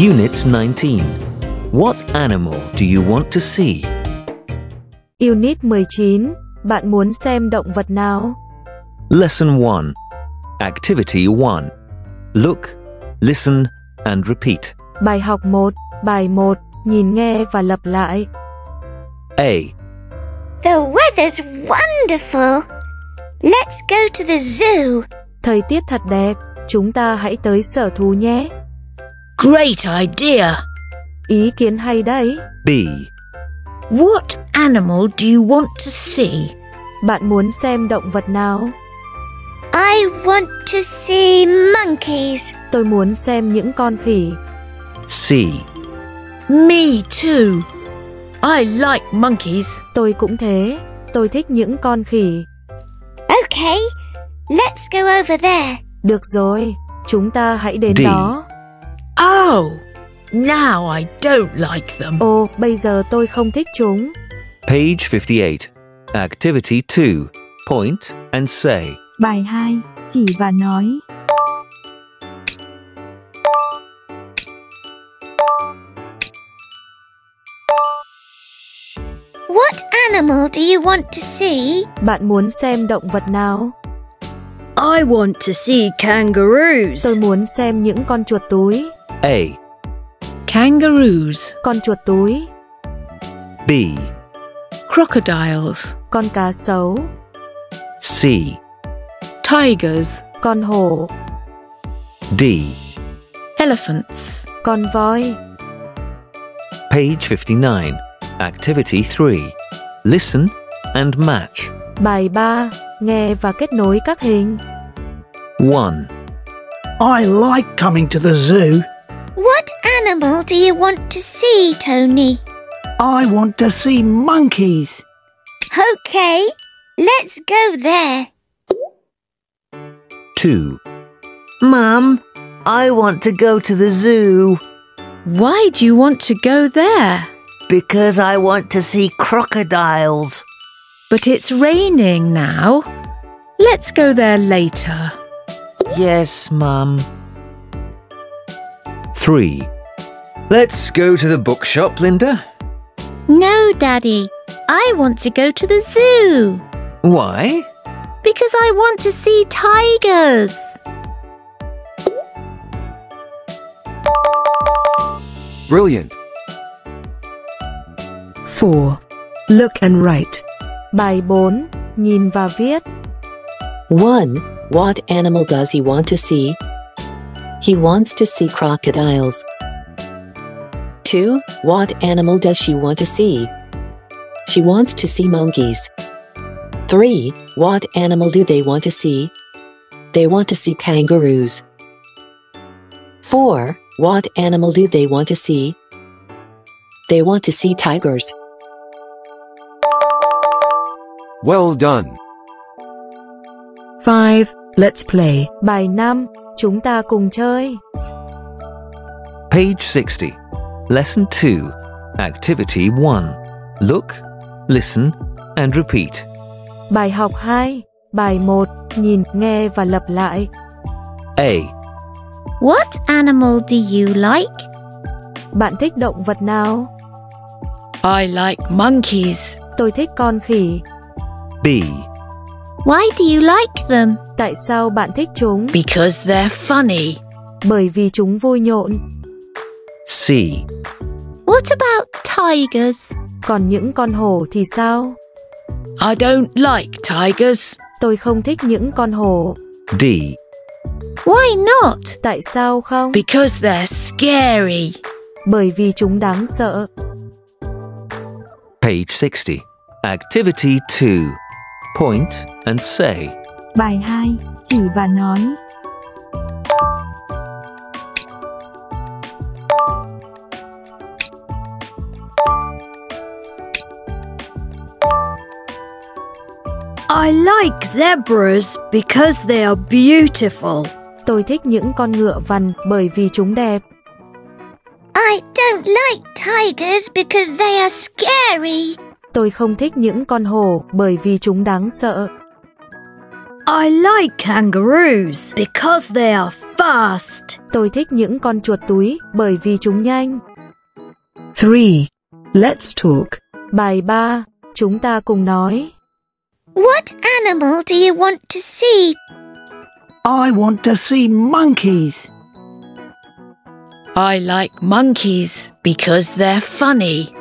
Unit 19. What animal do you want to see? Unit 19. Bạn muốn xem động vật nào? Lesson 1. Activity 1. Look, listen and repeat. Bài học 1. Bài 1. Nhìn nghe và lặp lại. A. The weather's wonderful. Let's go to the zoo. Thời tiết thật đẹp. Chúng ta hãy tới sở thú nhé. Great idea. Ý kiến hay đấy. B. What animal do you want to see? Bạn muốn xem động vật nào? I want to see monkeys. Tôi muốn xem những con khỉ. C. Me too. I like monkeys. Tôi cũng thế. Tôi thích những con khỉ. Okay, let's go over there. Được rồi, chúng ta hãy đến đó. Oh, now I don't like them. Oh, bây giờ tôi không thích chúng. Page 58, Activity 2, Point and say. Bài 2, chỉ và nói. What animal do you want to see? Bạn muốn xem động vật nào? I want to see kangaroos. Tôi muốn xem những con chuột túi. A. Kangaroos. Con chuột túi. B. Crocodiles. Con cá sấu. C. Tigers. Con hổ. D. Elephants. Con voi. Page 59. Activity 3. Listen and match. Bài 3. Nghe và kết nối các hình. 1. I like coming to the zoo. What animal do you want to see, Tony? I want to see monkeys. Okay, let's go there. 2. Mum, I want to go to the zoo. Why do you want to go there? Because I want to see crocodiles. But it's raining now. Let's go there later. Yes, Mum. 3. Let's go to the bookshop, Linda. No, Daddy. I want to go to the zoo. Why? Because I want to see tigers. Brilliant. 4. Look and write. Bài 4. Nhìn và viết. 1. What animal does he want to see? He wants to see crocodiles. 2. What animal does she want to see? She wants to see monkeys. 3. What animal do they want to see? They want to see kangaroos. 4. What animal do they want to see? They want to see tigers. Well done. 5. Let's play. Bài 5. Chúng ta cùng chơi. Page 60. Lesson 2. Activity 1. Look, listen and repeat. Bài học 2. Bài 1. Nhìn, nghe và lặp lại. A. What animal do you like? Bạn thích động vật nào? I like monkeys. Tôi thích con khỉ. B. Why do you like them? Tại sao bạn thích chúng? Because they're funny. Bởi vì chúng vui nhộn. C. What about tigers? Còn những con hổ thì sao? I don't like tigers. Tôi không thích những con hổ. D. Why not? Tại sao không? Because they're scary. Bởi vì chúng đáng sợ. Page 60. Activity 2. Point and say. Bài 2. Chỉ và nói. I like zebras because they are beautiful. Tôi thích những con ngựa vằn bởi vì chúng đẹp. I don't like tigers because they are scary. Tôi không thích những con hổ bởi vì chúng đáng sợ. I like kangaroos because they are fast. Tôi thích những con chuột túi bởi vì chúng nhanh. 3. Let's talk. Bài 3. Chúng ta cùng nói. What animal do you want to see? I want to see monkeys. I like monkeys because they're funny.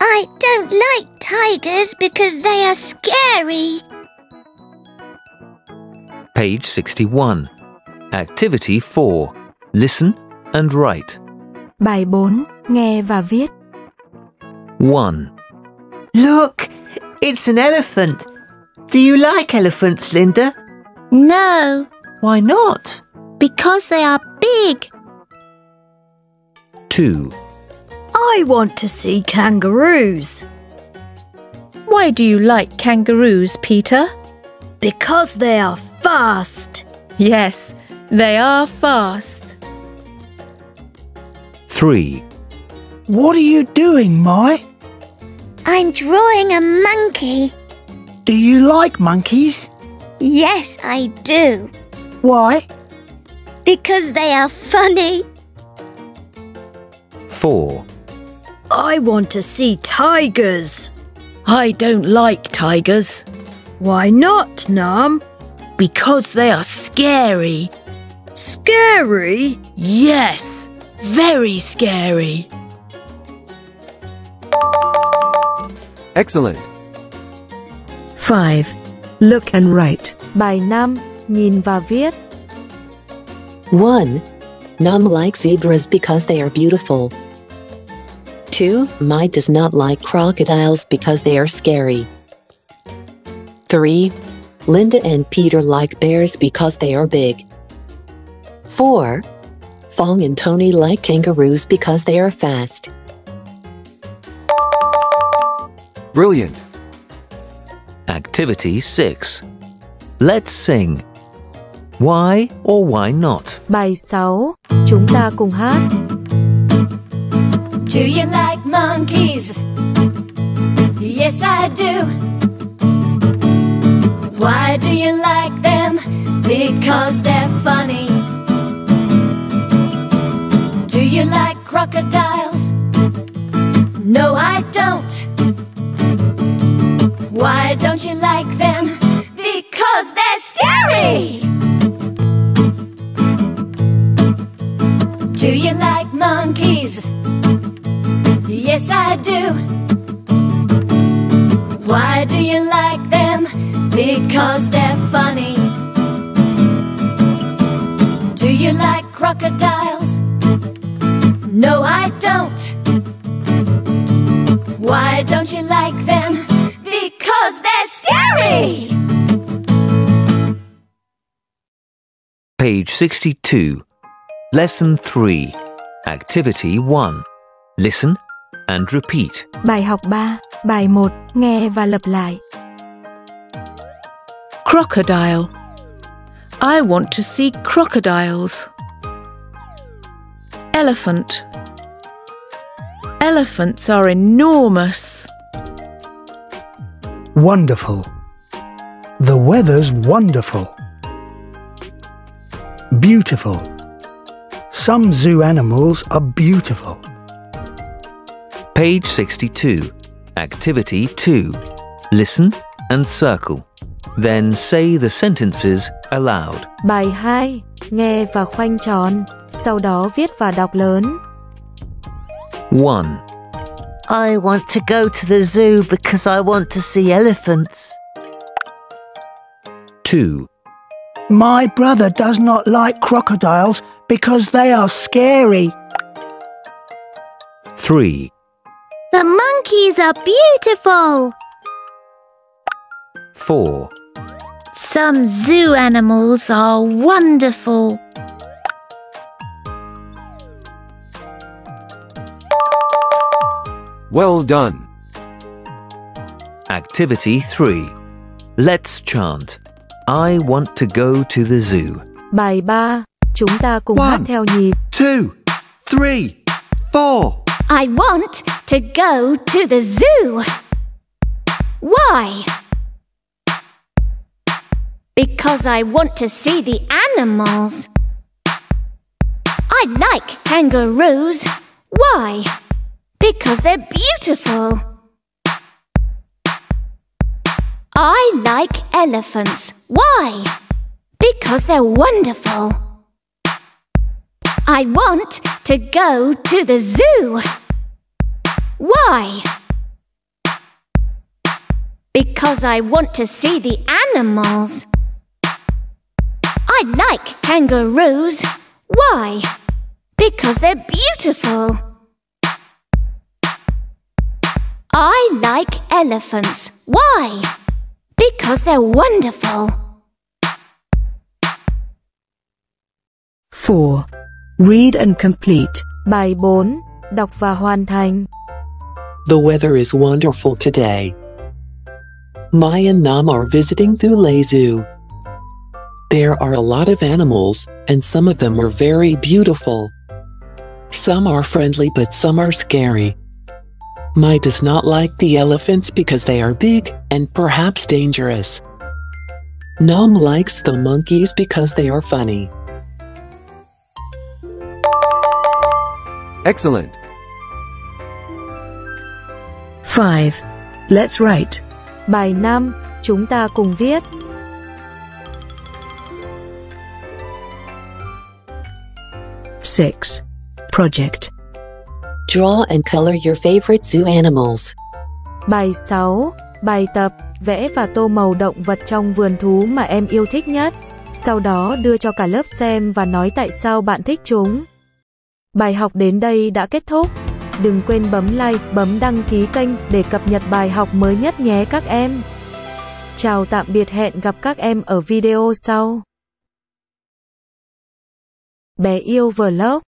I don't like tigers because they are scary. Page 61. Activity 4. Listen and write. Bài 4. Nghe và viết. 1. Look, it's an elephant. Do you like elephants, Linda? No. Why not? Because they are big. 2. I want to see kangaroos. Why do you like kangaroos, Peter? Because they are fast. Yes, they are fast. 3. What are you doing, Mai? I'm drawing a monkey. Do you like monkeys? Yes, I do. Why? Because they are funny. 4. I want to see tigers. I don't like tigers. Why not, Nam? Because they are scary. Scary? Yes, very scary. Excellent. 5. Look and write. Bài 5. Nhìn và viết. 1. Nam likes zebras because they are beautiful. 2. Mai does not like crocodiles because they are scary. 3. Linda and Peter like bears because they are big. 4. Fong and Tony like kangaroos because they are fast. Brilliant. Activity 6. Let's sing. Why or why not? Bài 6. Chúng ta cùng hát. Do you like monkeys? Yes, I do. Why do you like them? Because they're funny. Do you like crocodiles? No, I don't. Why don't you like them? Because they're scary. Do you like monkeys? Yes, I do. Why do you like them? Because they're funny. Do you like crocodiles? No, I don't. Why don't you like them? Because they're scary. Page 62. Lesson 3. Activity 1. Listen and repeat. Bài học 3. Bài 1. Nghe và lặp lại. Crocodile. I want to see crocodiles. Elephant. Elephants are enormous. Wonderful. The weather's wonderful. Beautiful. Some zoo animals are beautiful. Page 62. Activity 2. Listen and circle. Then say the sentences aloud. Bài 2. Nghe và khoanh tròn. Sau đó viết và đọc lớn. 1. I want to go to the zoo because I want to see elephants. 2. My brother does not like crocodiles because they are scary. 3. The monkeys are beautiful. 4. Some zoo animals are wonderful. Well done. Activity 3. Let's chant. I want to go to the zoo. Bài 3. Chúng ta cùng hát theo nhịp. 1, 2, 3, 4. I want to go to the zoo. Why? because I want to see the animals. I like kangaroos. Why? Because they're beautiful. I like elephants. Why? Because they're wonderful. I want to go to the zoo. Why? Because I want to see the animals. I like kangaroos. Why? Because they're beautiful. I like elephants. Why? Because they're wonderful. 4. Read and complete. Bài 4. Đọc và hoàn thành. The weather is wonderful today. Mai and Nam are visiting Thule Zoo. There are a lot of animals, and some of them are very beautiful. Some are friendly but some are scary. Mai does not like the elephants because they are big and perhaps dangerous. Nam likes the monkeys because they are funny. Excellent. 5. Let's write. Bài 5. Chúng ta cùng viết. Six. Project. Draw and color your favorite zoo animals. Bài 6. Bài tập. Vẽ và tô màu động vật trong vườn thú mà em yêu thích nhất. Sau đó đưa cho cả lớp xem và nói tại sao bạn thích chúng. Bài học đến đây đã kết thúc. Đừng quên bấm like, bấm đăng ký kênh để cập nhật bài học mới nhất nhé các em. Chào tạm biệt, hẹn gặp các em ở video sau. Bé Yêu Vlog.